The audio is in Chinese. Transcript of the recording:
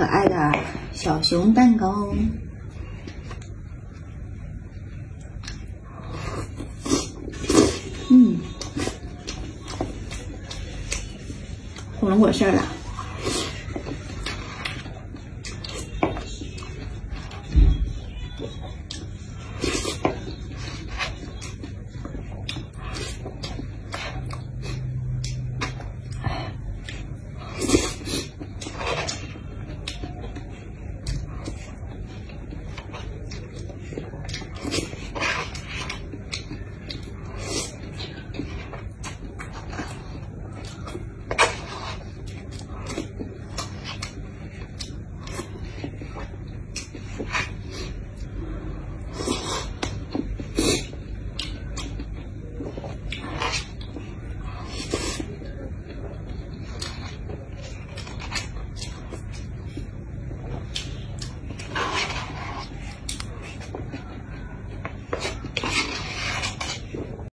可爱的小熊蛋糕哦。火龙果馅儿的。